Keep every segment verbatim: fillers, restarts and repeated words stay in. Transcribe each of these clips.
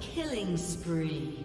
Killing spree.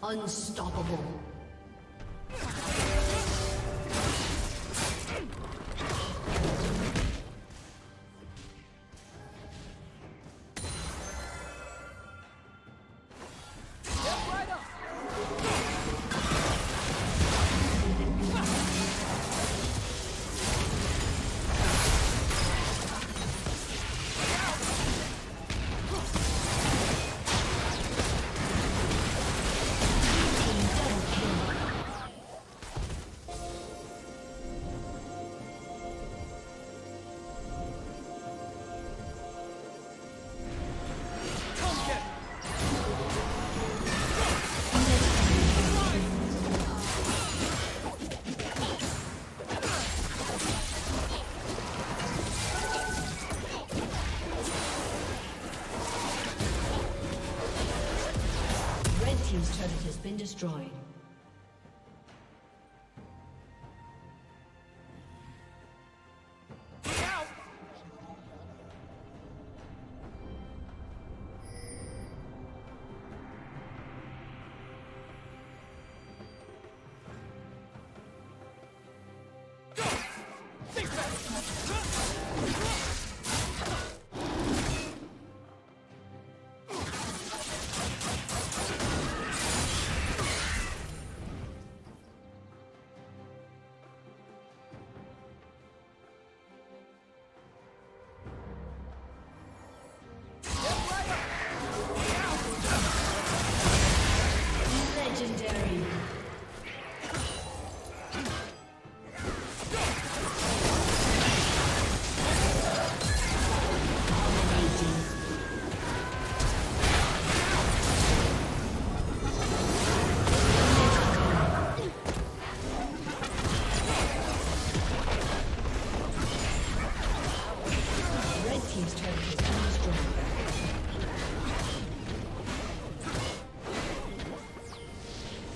Unstoppable. Been destroyed.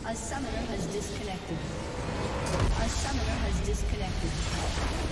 A summoner has disconnected. A summoner has disconnected.